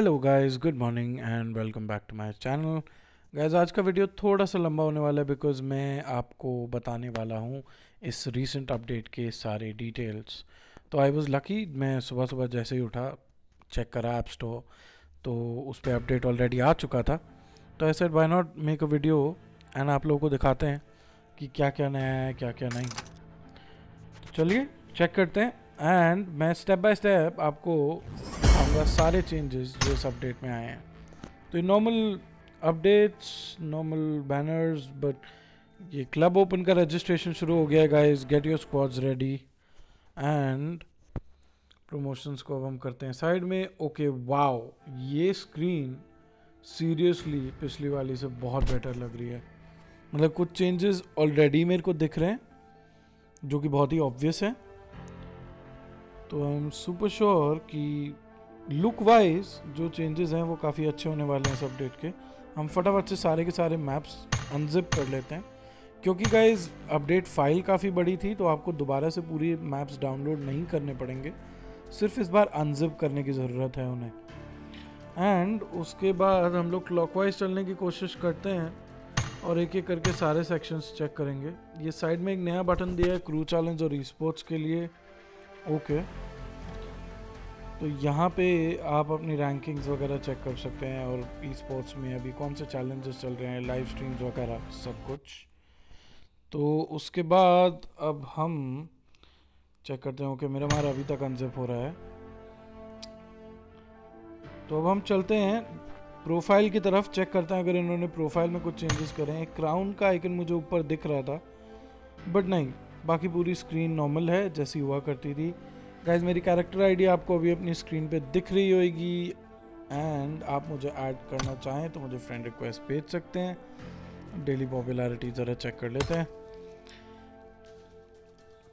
Hello guys, good morning and welcome back to my channel. Guys, आज का video थोड़ा सा लंबा होने वाला है बिकॉज़ मैं आपको बताने वाला हूं इस रीसेंट अपडेट के सारे डिटेल्स। तो आई वाज लकी, मैं सुबह सुबह जैसे ही उठा चेक करा ऐप स्टोर, तो उस पर अपडेट ऑलरेडी आ चुका था। तो I said why not make a video and आप लोगों को दिखाते हैं कि क्या क्या नया है क्या क्या नहीं। तो चलिए चेक करते हैं एंड मैं स्टेप बाय स्टेप आपको सारे चेंजेस जो इस अपडेट में आए हैं। तो normal updates, normal banners, but ये क्लब ओपन का रजिस्ट्रेशन शुरू हो गया है guys. Get your squads ready and promotions को अब हम करते हैं साइड में। ओके, वाओ, ये स्क्रीन सीरियसली पिछली वाली से बहुत बेटर लग रही है। मतलब कुछ चेंजेस ऑलरेडी मेरे को दिख रहे हैं जो कि बहुत ही ऑब्वियस है। तो आई एम सुपर श्योर कि लुक वाइज जो चेंजेस हैं वो काफ़ी अच्छे होने वाले हैं इस अपडेट के। हम फटाफट से सारे के सारे मैप्स अनजिप कर लेते हैं क्योंकि गाइज अपडेट फाइल काफ़ी बड़ी थी, तो आपको दोबारा से पूरी मैप्स डाउनलोड नहीं करने पड़ेंगे, सिर्फ इस बार अनजिप करने की ज़रूरत है उन्हें। एंड उसके बाद हम लोग क्लॉकवाइज चलने की कोशिश करते हैं और एक एक करके सारे सेक्शंस चेक करेंगे। ये साइड में एक नया बटन दिया है क्रू चैलेंज और ई स्पोर्ट्स के लिए। ओके, तो यहाँ पे आप अपनी रैंकिंग्स वगैरह चेक कर सकते हैं और ई स्पोर्ट्स में अभी कौन से चैलेंजेस चल रहे हैं, लाइव स्ट्रीम्स वगैरह सब कुछ। तो उसके बाद अब हम चेक करते हैं। ओके, मेरा हमारा अभी तक अनज़िप हो रहा है। तो अब हम चलते हैं प्रोफाइल की तरफ, चेक करते हैं अगर इन्होंने प्रोफाइल में कुछ चेंजेस करे हैं। क्राउन का आइकन मुझे ऊपर दिख रहा था बट नहीं, बाकी पूरी स्क्रीन नॉर्मल है जैसी हुआ करती थी। गाइज, मेरी कैरेक्टर आईडी आपको अभी अपनी स्क्रीन पे दिख रही होगी एंड आप मुझे ऐड करना चाहें तो मुझे फ्रेंड रिक्वेस्ट भेज सकते हैं। डेली पॉपुलैरिटी ज़रा चेक कर लेते हैं।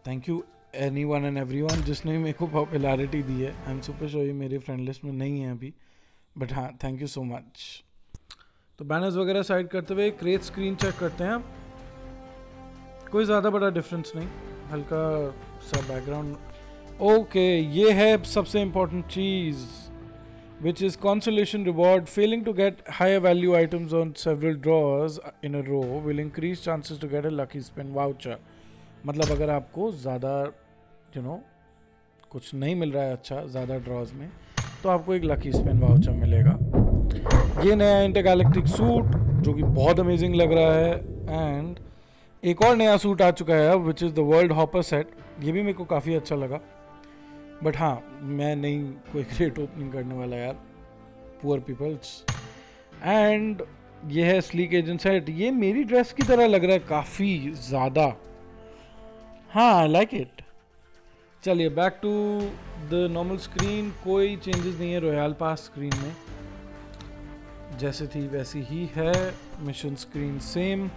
Thank you anyone and everyone जिसने मेरे को पॉपुलैरिटी दी है। आई एम सुपर श्योर ये मेरे फ्रेंड लिस्ट में नहीं है अभी, बट हाँ, थैंक यू सो मच। तो बैनर्स वगैरह साइड करते हुए क्रेट स्क्रीन चेक करते हैं। आप कोई ज़्यादा बड़ा डिफरेंस नहीं, हल्का सा बैकग्राउंड। ओके, ये है सबसे इम्पॉर्टेंट चीज़ which is consolation reward. Failing to get high value items on several draws in a row will increase chances to get a lucky spin voucher. मतलब अगर आपको ज़्यादा कुछ नहीं मिल रहा है अच्छा ज़्यादा ड्रॉज में, तो आपको एक लकी स्पिन वाउचर मिलेगा। ये नया इंटरगैलेक्टिक सूट जो कि बहुत अमेजिंग लग रहा है। एंड एक और नया सूट आ चुका है which is the world hopper set. ये भी मेरे को काफ़ी अच्छा लगा, बट हाँ, मैं नहीं कोई क्रेट ओपनिंग करने वाला यार, पुअर पीपल्स। एंड ये है स्लीक एजेंसी सेट। ये मेरी ड्रेस की तरह लग रहा है काफ़ी ज़्यादा। हाँ, आई लाइक इट। चलिए back to the normal screen. कोई चेंजेस नहीं है रॉयल पास स्क्रीन में, जैसे थी वैसी ही है। Mission screen same.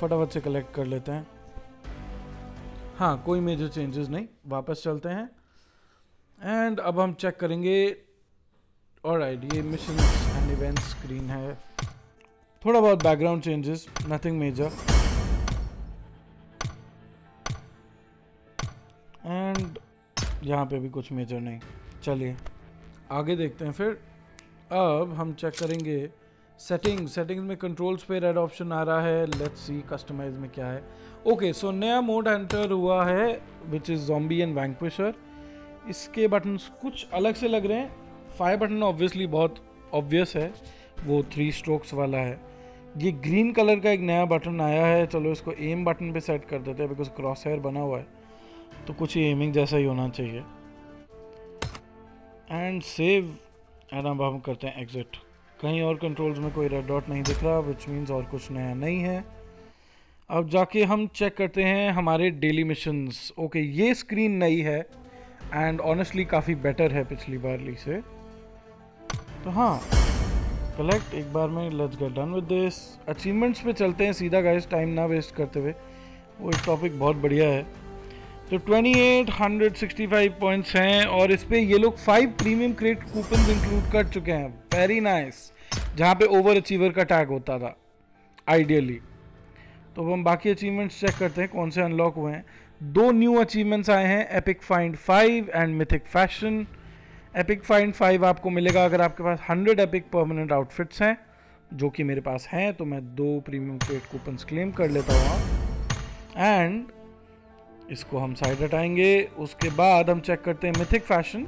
फटाफट से कलेक्ट कर लेते हैं। हाँ, कोई मेजर चेंजेस नहीं। वापस चलते हैं एंड अब हम चेक करेंगे। ऑलराइट, ये मिशन एंड इवेंट स्क्रीन है। थोड़ा बहुत background changes, nothing major. And यहाँ पे भी कुछ मेजर नहीं। चलिए आगे देखते हैं फिर। अब हम चेक करेंगे सेटिंग्स में कंट्रोल्स पे रेड ऑप्शन आ रहा है। लेट्स सी कस्टमाइज में क्या है। ओके, सो नया मोड एंटर हुआ है which is zombie and vanquisher. इसके बटन्स कुछ अलग से लग रहे हैं। फायर बटन ऑब्वियसली बहुत ऑब्वियस है, वो 3 स्ट्रोक्स वाला है। ये ग्रीन कलर का एक नया बटन आया है। चलो इसको एम बटन पे सेट कर देते हैं बिकॉज क्रॉस हेयर बना हुआ है तो कुछ एमिंग जैसा ही होना चाहिए। एंड सेव, एंड अब हम करते हैं एग्जिट। कहीं और कंट्रोल्स में कोई रेड डॉट नहीं दिख रहा विच मीन्स और कुछ नया नहीं है। अब जाके हम चेक करते हैं हमारे डेली मिशंस। ओके, ये स्क्रीन नई है एंड ऑनेस्टली काफ़ी बेटर है पिछली बार से। तो हाँ, कलेक्ट एक बार में, let's get done with this. Achievements पे चलते हैं सीधा गाइस, टाइम ना वेस्ट करते हुए, वो एक टॉपिक बहुत बढ़िया है। तो 2865 पॉइंट्स हैं और इस पर ये लोग 5 प्रीमियम क्रेट कूपन इंक्लूड कर चुके हैं। वेरी नाइस, जहाँ पे ओवर अचीवर का टैग होता था आइडियली। तो अब हम बाकी अचीवमेंट्स चेक करते हैं कौन से अनलॉक हुए हैं। 2 न्यू अचीवमेंट्स आए हैं, epic find 5 and mythic fashion. Epic find 5 आपको मिलेगा अगर आपके पास 100 एपिक परमानेंट आउटफिट्स हैं, जो कि मेरे पास हैं। तो मैं 2 प्रीमियम पेड कूपन्स क्लेम कर लेता हूँ एंड इसको हम साइड हटाएंगे। उसके बाद हम चेक करते हैं मिथिक फैशन।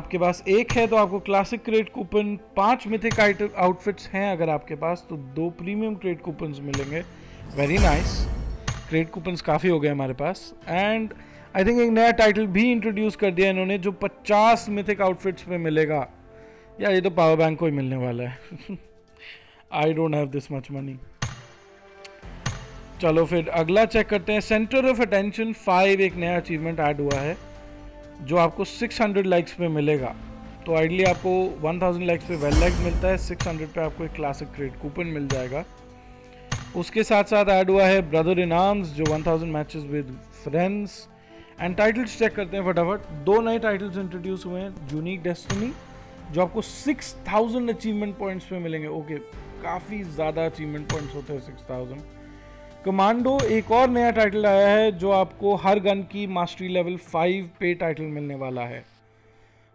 आपके पास 1 है तो आपको classic crate coupon, 5 mythic outfits हैं अगर आपके पास तो 2 प्रीमियम क्रेट कूपन्स मिलेंगे। वेरी नाइस, क्रेट कूपन्स काफ़ी हो गए हमारे पास। एंड आई थिंक एक नया टाइटल भी इंट्रोड्यूस कर दिया इन्होंने जो 50 मिथिक आउटफिट्स में मिलेगा। यार ये तो पावर बैंक को ही मिलने वाला है। I don't have this much money. चलो फिर अगला चेक करते हैं। सेंटर ऑफ अटेंशन 5 एक नया अचीवमेंट ऐड हुआ है जो आपको 600 लाइक्स पे मिलेगा। तो आइडली आपको 1000 लाइक्स पे वेल लाइक मिलता है, 600 पे आपको एक क्लासिक क्रेट कूपन मिल जाएगा। उसके साथ साथ ऐड हुआ है ब्रदर इन आर्म्स जो 1000 matches with friends. And titles check करते हैं फटाफट। 2 नए टाइटल्स इंट्रोड्यूस हुए हैं। यूनिक डेस्टिनी जो आपको 6000 अचीवमेंट पॉइंट्स पे मिलेंगे। ओके, काफ़ी ज़्यादा अचीवमेंट पॉइंट्स होते हैं 6000। कमांडो एक और नया टाइटल आया है जो आपको हर गन की मास्टरी लेवल 5 पे टाइटल मिलने वाला है।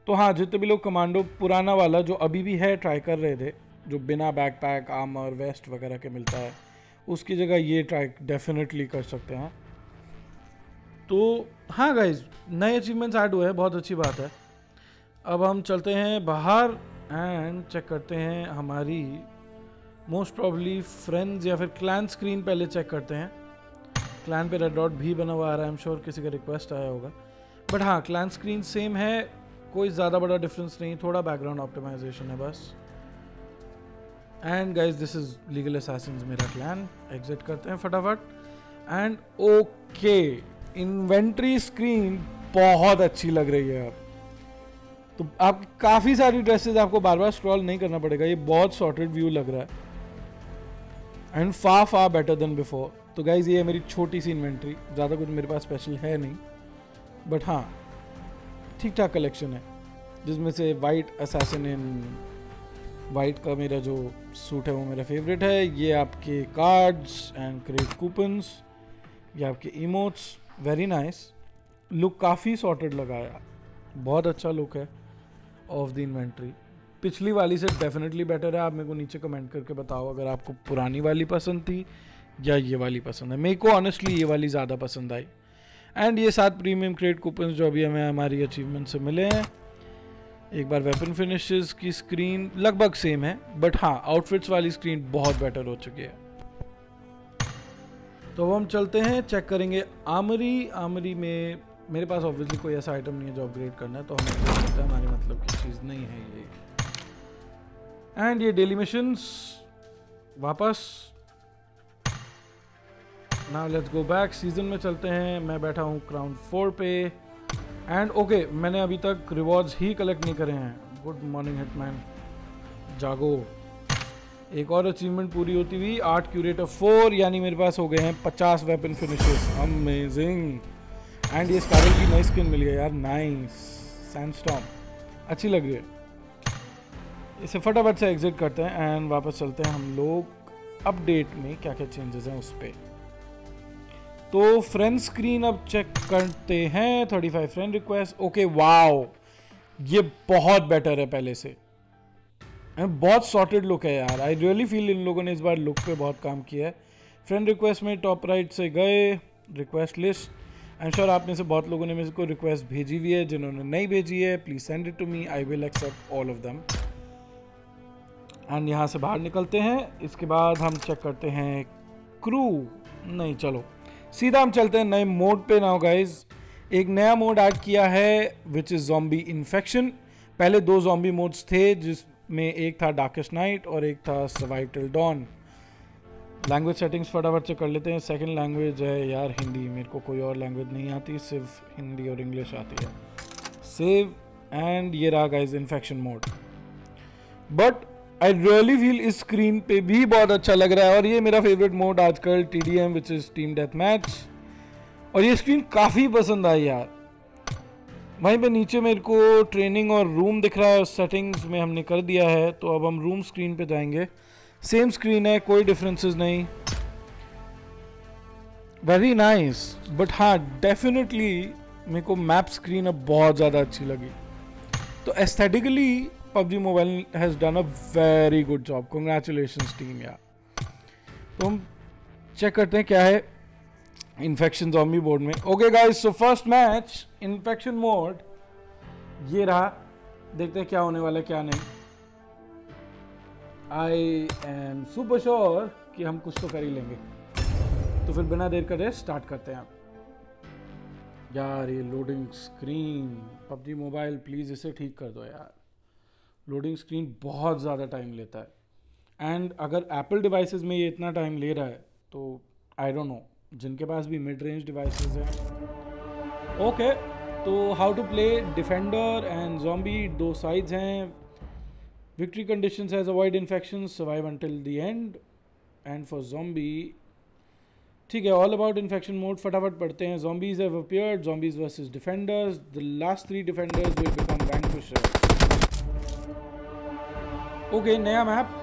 तो हाँ, जितने भी लोग कमांडो पुराना वाला जो अभी भी है ट्राई कर रहे थे, जो बिना बैकपैक आर्मर वेस्ट वगैरह के मिलता है, उसकी जगह ये ट्राई डेफिनेटली कर सकते हैं। तो हाँ गाइज, नए अचीवमेंट्स ऐड हुए हैं, बहुत अच्छी बात है। अब हम चलते हैं बाहर एंड चेक करते हैं हमारी मोस्ट प्रॉब्ली फ्रेंड्स या फिर क्लैन स्क्रीन। पहले चेक करते हैं, क्लैन पे रेड डॉट भी बना हुआ आ रहा है। आई एम श्योर किसी का रिक्वेस्ट आया होगा, बट हाँ क्लैन स्क्रीन सेम है, कोई ज़्यादा बड़ा डिफरेंस नहीं, थोड़ा बैकग्राउंड ऑप्टिमाइजेशन है बस। And guys this is legal assassins मेरा क्लैन। एग्जिट करते हैं फटाफट एंड ओके, इन्वेंट्री स्क्रीन बहुत अच्छी लग रही है अब तो। आप काफ़ी सारी ड्रेसेस आपको बार बार स्क्रॉल नहीं करना पड़ेगा, ये बहुत सॉर्टेड व्यू लग रहा है and far far better than before. तो गाइज ये है मेरी छोटी सी इन्वेंट्री, ज़्यादा कुछ मेरे पास स्पेशल है नहीं, बट हाँ ठीक ठाक कलेक्शन है, जिसमें से वाइट असैसिन इन वाइट का मेरा जो सूट है वो मेरा फेवरेट है। ये आपके कार्ड्स एंड क्रेट कूपन्स, ये आपके इमोट्स। वेरी नाइस लुक, काफ़ी सॉर्टेड लगाया, बहुत अच्छा लुक है ऑफ द इन्वेंट्री। पिछली वाली से डेफिनेटली बेटर है। आप मेरे को नीचे कमेंट करके बताओ अगर आपको पुरानी वाली पसंद थी या ये वाली पसंद है। मेरे को ऑनेस्टली ये वाली ज़्यादा पसंद आई। एंड ये 7 प्रीमियम क्रेट कूपन्स जो अभी हमें हमारी अचीवमेंट से मिले हैं। एक बार वेपन फिनिशेस की स्क्रीन लगभग सेम है, बट हाँ आउटफिट्स वाली स्क्रीन बहुत बेटर हो चुकी है। तो हम चलते हैं, चेक करेंगे आर्मरी। आर्मरी में मेरे पास ऑब्वियसली कोई ऐसा आइटम नहीं है जो अपग्रेड करना है, तो हमें लगता है हमारे मतलब की चीज़ नहीं है ये। एंड ये डेली मिशंस वापस, now let's go back season में चलते हैं। मैं बैठा हूँ क्राउन 4 पे एंड ओके, मैंने अभी तक रिवॉर्ड्स ही कलेक्ट नहीं करे हैं। गुड मॉर्निंग हिटमैन, जागो। एक और अचीवमेंट पूरी होती हुई 8 क्यूरेटर 4, यानी मेरे पास हो गए हैं 50 वेपन फिनिशेस। अमेजिंग। एंड ये स्कारल की नई स्किन मिल गई यार, नाइस। सैंडस्टॉर्म अच्छी लग रही है। इसे फटाफट से एग्जिट करते हैं एंड वापस चलते हैं हम लोग अपडेट में क्या क्या चेंजेस हैं उस पर। तो फ्रेंड स्क्रीन अब चेक करते हैं। 35 फ्रेंड रिक्वेस्ट, ओके वाओ, ये बहुत बेटर है पहले से एंड बहुत सॉर्टेड लुक है यार। आई रियली फील इन लोगों ने इस बार लुक पे बहुत काम किया है। फ्रेंड रिक्वेस्ट में टॉप राइट से गए request list. I am sure आप में से बहुत लोगों ने मुझको रिक्वेस्ट भेजी हुई है, जिन्होंने नहीं भेजी है please send it to me, I will accept all of them. And यहाँ से बाहर निकलते हैं। इसके बाद हम चेक करते हैं क्रू, नहीं चलो सीधा हम चलते हैं नए मोड पे। नाउ गाइज एक नया मोड ऐड किया है विच इज़ ज़ॉम्बी इन्फेक्शन। पहले 2 ज़ॉम्बी मोड्स थे, जिसमें एक था डार्केस्ट नाइट और एक था survive till dawn. Language settings फटाफट से कर लेते हैं। सेकंड लैंग्वेज है यार हिंदी, मेरे को कोई और लैंग्वेज नहीं आती, सिर्फ हिंदी और इंग्लिश आती है। सेव एंड ये रहा guys infection mode. But I really feel इस स्क्रीन पे भी बहुत अच्छा लग रहा है और ये मेरा फेवरेट मोड आजकल TDM which is team death match, और ये स्क्रीन काफ़ी पसंद आई यार। वहीं पर नीचे मेरे को ट्रेनिंग और रूम दिख रहा है, सेटिंग्स में हमने कर दिया है। तो अब हम रूम स्क्रीन पर जाएंगे। सेम स्क्रीन है, कोई डिफरेंसेस नहीं। वेरी नाइस, बट हाँ डेफिनेटली मेरे को मैप स्क्रीन अब बहुत ज़्यादा अच्छी लगी। तो aesthetically PUBG mobile has done a very good job, congratulations team यार। तो हम चेक करते हैं क्या है इन्फेक्शन ज़ॉम्बी बोर्ड में। Okay guys, so first match infection mode ये रहा, देखते हैं क्या होने वाला है क्या नहीं। आई एम सुपर श्योर कि हम कुछ तो कर ही लेंगे। तो फिर बिना देर करे स्टार्ट करते हैं आप। यार ये loading screen, PUBG mobile please इसे ठीक कर दो यार, लोडिंग स्क्रीन बहुत ज़्यादा टाइम लेता है। एंड अगर एप्पल डिवाइसेस में ये इतना टाइम ले रहा है तो आई डोंट नो जिनके पास भी मिड रेंज डिवाइसेस हैं। ओके, तो how to play defender and zombie, दो साइड्स हैं। Victory conditions has avoid infection, survive until the end, and for zombie ठीक है ऑल अबाउट इन्फेक्शन मोड। फटाफट पढ़ते हैं। Zombies have appeared, zombies versus defenders, the last three defenders will become vanquishers. Okay, नया map,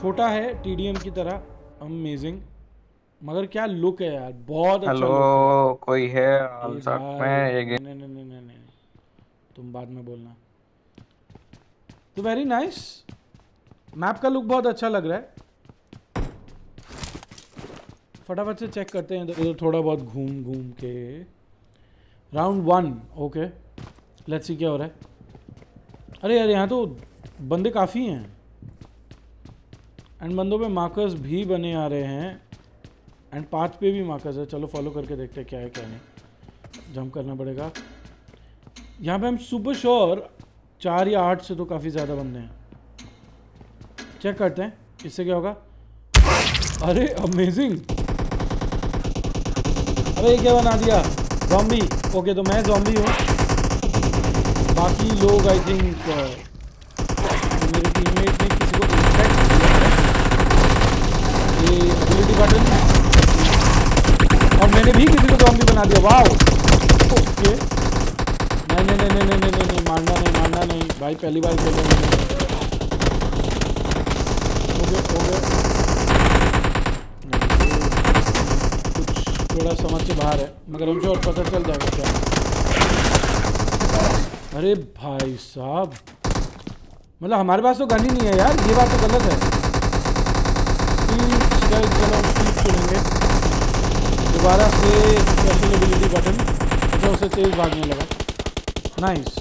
छोटा है TDM की तरह, अमेजिंग, मगर क्या लुक है यार, बहुत अच्छा। हेलो कोई है हम साथ में? नहीं, तुम बाद में बोलना। तो वेरी नाइस, मैप का लुक बहुत अच्छा लग रहा है। फटाफट से चेक करते हैं इधर थोड़ा बहुत घूम के। Round one, okay let's see क्या हो रहा है। अरे यार यहाँ तो बंदे काफ़ी हैं एंड बंदों पे मार्कर्स भी बने आ रहे हैं एंड पाथ पे भी मार्कर्स है। चलो फॉलो करके देखते हैं क्या है क्या नहीं। जंप करना पड़ेगा यहाँ पे। हम सुपर श्योर 4 या 8 से तो काफ़ी ज़्यादा बंदे हैं। चेक करते हैं इससे क्या होगा। अरे अमेजिंग, अरे क्या बना दिया, ज़ॉम्बी। ओके, तो मैं ज़ॉम्बी हूँ, बाकी लोग आई थिंक मेरे टीममेट ने किसी को इन्फेक्ट किया है, ये एबिलिटी बटन, और मैंने भी किसी को ज़ॉम्बी बना दिया। वाह, ओके। नहीं, मारना नहीं भाई, पहली बार खेल रहे हैं। ओके, थोड़ा समझ से बाहर है मगर हम और पता चल जाएगा क्या। अरे भाई साहब, मतलब हमारे पास तो गन ही नहीं है यार, ये बात तो गलत है। स्पीड चलेंगे दोबारा से, स्पेशल एबिलिटी बटन, तो उसे तेज भागने लगा। नाइस,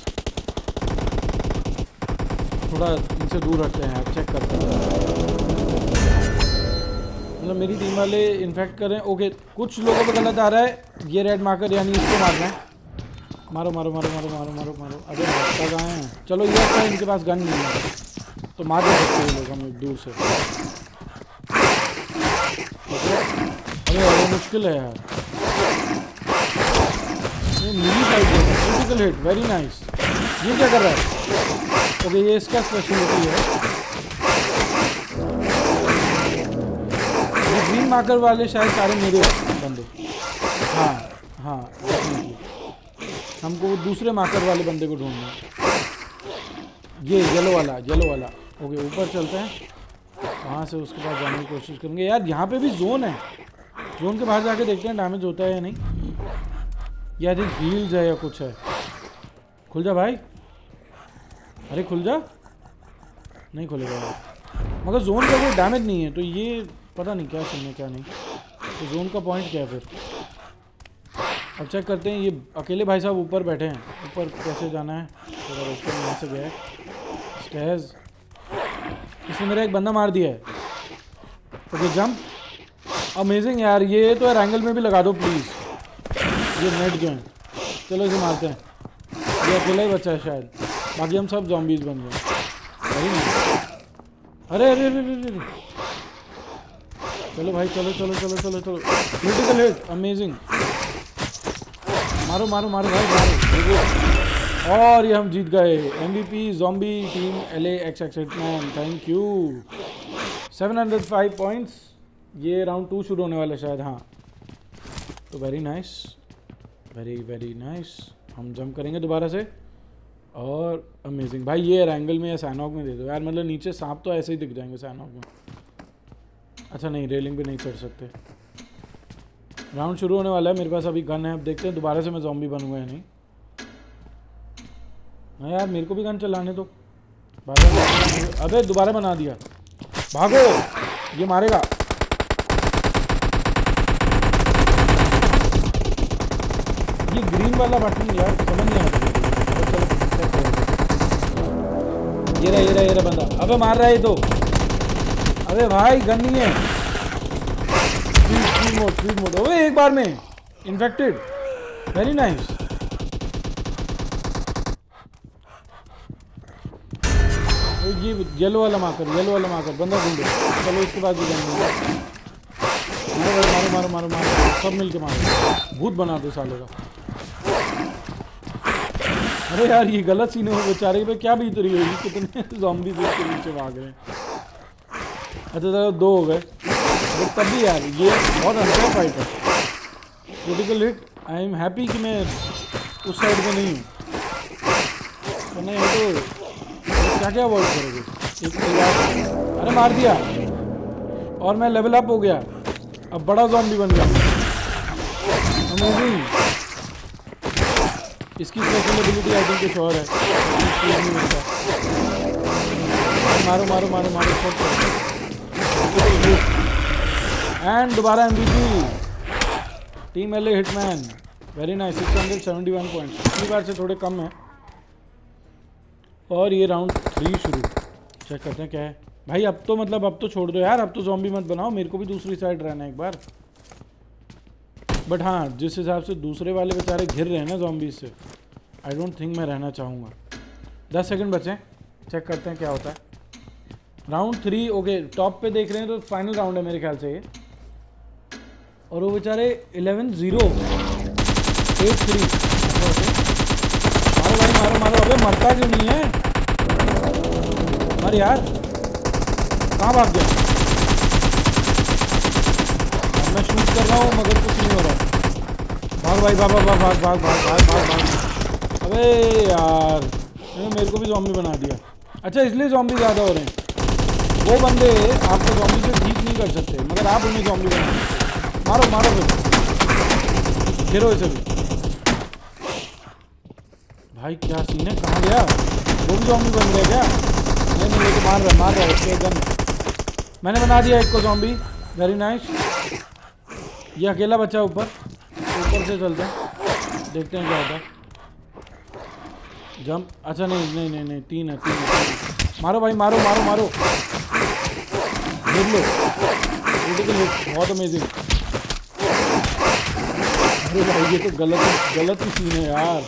थोड़ा इनसे दूर हटते हैं, चेक करते हैं। मतलब मेरी टीम वाले इन्फेक्ट करें। ओके, कुछ लोगों पर गलत आ रहा है। ये रेड मार्कर यानी इसको मारना है। मारो। अरे मारता कहाँ है? चलो ये अच्छा है, इनके पास गन नहीं है तो मार दे सकते हैं लोग हमें दूर से। अरे मुश्किल है यार, मेरी साइड है। Critical hit, very nice. ये क्या कर रहा है? ओके, ये इसका स्पेशलिटी है। ग्रीन मार्कर वाले शायद सारे मेरे बंदे, हाँ, हमको दूसरे मार्कर वाले बंदे को ढूंढना है। ये येलो वाला। ओके, ऊपर चलते हैं, वहाँ से उसके पास जाने की कोशिश करेंगे। यार यहाँ पे भी जोन है, जोन के बाहर जाके देखते हैं डैमेज होता है या नहीं, या फिर हील्स है या कुछ है। खुल जा भाई, अरे खुल जा। नहीं खुलेगा, मगर जोन का कोई डैमेज नहीं है तो ये पता नहीं क्या सीन है क्या नहीं। तो जोन का पॉइंट क्या है फिर? अब चेक करते हैं। ये अकेले भाई साहब ऊपर बैठे हैं, ऊपर कैसे जाना है थोड़ा ऊपर यहाँ से गया है स्टेज। इसने मेरा एक बंदा मार दिया है। ओके, जंप, अमेजिंग यार। ये तो यार एंगल में भी लगा दो प्लीज़, ये नेट गेम। चलो इसे मारते हैं, ये अकेला ही बच्चा है शायद, बाकी हम सब ज़ॉम्बीज़ बन गए। अरे चलो भाई, चलो। Critical hit, amazing. मारो भाई। और ये हम जीत गए। MVP zombie team LAXX hitman, thank you. 705 points. ये राउंड 2 शुरू होने वाला शायद, हाँ। तो वेरी नाइस। हम जंप करेंगे दोबारा से, और अमेजिंग भाई। ये एंगल में या सैनॉक में दे दो यार, मतलब नीचे सांप तो ऐसे ही दिख जाएंगे सैनॉक में। अच्छा नहीं, रेलिंग भी नहीं चढ़ सकते। राउंड शुरू होने वाला है, मेरे पास अभी गन है। अब देखते हैं दोबारा से मैं ज़ॉम्बी बनूंगा या नहीं। हाँ यार मेरे को भी गन चलाने दो। अबे दोबारा बना दिया, भागो ये मारेगा। ये ग्रीन वाला बटन यार समझ नहीं आता। ये रहा बंदा, अबे मार रहा है तो। अबे भाई गन नहीं है। स्पीड मोड अबे एक बार में इन्फेक्टेड। Very nice. ये येलो वाला मार्कर बंदा ढूंढो। चलो इसके बाद भी मारो सब मिलके मारो, भूत बना दो साले का। अरे यार ये गलत सीन हो बेचारे पे, क्या बीत रही होगी, कितने ज़ॉम्बीज़ इसके नीचे भाग रहे हैं। अच्छा चलो दो हो गए तब भी यार ये बहुत अच्छा फाइट है। Critical hit. I am happy कि मैं उस साइड पर नहीं हूँ, वरना ये तो क्या वर्ड करोगे। एक अरे मार दिया और मैं लेवल अप हो गया, अब बड़ा ज़ॉम्बी बन गया। अमेजिंग। इसकी स्पेशल एबिलिटी आई थिंक कुछ और है। मारो एंड दोबारा MVP team L A hitman. Very nice. 671 points पिछली बार से थोड़े कम है। और ये राउंड 3 शुरू, चेक करते हैं क्या है भाई। अब तो छोड़ दो यार, अब तो ज़ॉम्बी मत बनाओ, मेरे को भी दूसरी साइड रहना है एक बार। बट हाँ जिस हिसाब से दूसरे वाले बेचारे घिर रहे हैं ना ज़ॉम्बी से, आई डोंट थिंक मैं रहना चाहूँगा। 10 सेकंड बचे, चेक करते हैं क्या होता है राउंड 3। ओके टॉप पे देख रहे हैं तो फाइनल राउंड है मेरे ख्याल से ये। और वो बेचारे 11-0, 8-3। मारो अबे मरता क्यों नहीं है। अरे यार कहाँ भाग गया। मैं शूट कर रहा हूँ मगर कुछ नहीं हो रहा। भाग भाई भाग। अबे यार मेरे को भी ज़ॉम्बी बना दिया। अच्छा इसलिए ज़ॉम्बी ज़्यादा हो रहे हैं। वो बंदे आपको ज़ॉम्बी से ठीक नहीं कर सकते, मगर आप उन्हें ज़ॉम्बी बना सकते। मारो फिर घेरो इसे भी भाई। क्या सीन है, कहाँ गया वो भी ज़ॉम्बी बन गया क्या। नहीं मेरे को मार रहा है इसके एकदम। मैंने बना दिया एक को ज़ॉम्बी। Very nice. ये अकेला बच्चा ऊपर से चलते हैं, देखते हैं क्या होता है। जंप। अच्छा नहीं, तीन है। मारो भाई। बहुत अमेजिंग। अरे भाई ये तो गलत ही सीन है यार।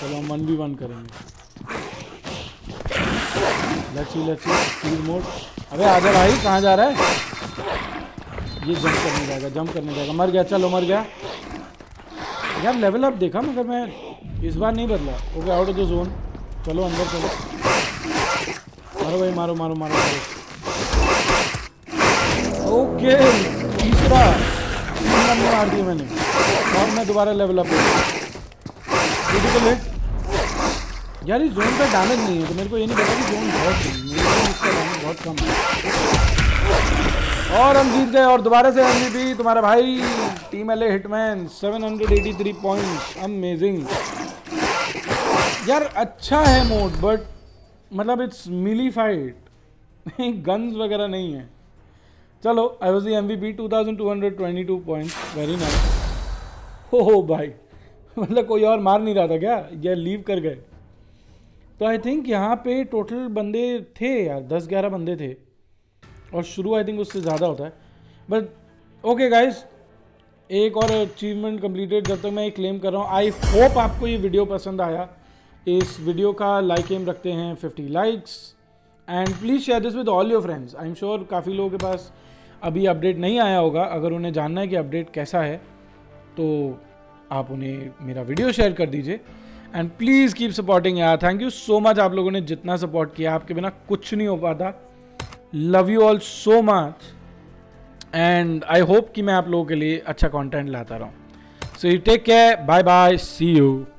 चलो हम 1v1 करेंगे। Speed mode. अबे आजा भाई कहाँ जा रहा है। ये जंप करने जाएगा। मर गया। यार लेवल अप देखा मगर मैं इस बार नहीं बदला। Okay out of the zone. चलो अंदर चलो। मारो भाई मारो। ओके तीसरा मार दिया मैंने और मैं दोबारा लेवल अप हो। यार इस जोन का डैमेज नहीं है तो मेरे को ये नहीं पता कि जोन बहुत कम है। और हम जीत गए और दोबारा से MVP तुम्हारा भाई team L A hitman. 783 points. Amazing यार। अच्छा है मोड बट मतलब इट्स मिली फाइट, गन्स वगैरह नहीं है। चलो I was the MVP 2222 points. Very nice. हो भाई मतलब कोई और मार नहीं रहा था क्या, या लीव कर गए। तो आई थिंक यहाँ पे टोटल बंदे थे यार 10-11 बंदे थे और शुरू आई थिंक उससे ज़्यादा होता है। बट ओके गाइस एक और अचीवमेंट कंप्लीटेड जब तक मैं ये क्लेम कर रहा हूँ। आई होप आपको ये वीडियो पसंद आया। इस वीडियो का लाइक एम रखते हैं 50 likes and please share this with all your friends. I am sure काफ़ी लोगों के पास अभी अपडेट नहीं आया होगा। अगर उन्हें जानना है कि अपडेट कैसा है तो आप उन्हें मेरा वीडियो शेयर कर दीजिए एंड प्लीज़ कीप सपोर्टिंग यार। थैंक यू सो मच आप लोगों ने जितना सपोर्ट किया, आपके बिना कुछ नहीं हो पाता। Love you all so much and I hope कि मैं आप लोगों के लिए अच्छा कंटेंट लाता रहूँ। So you take care, bye bye, see you.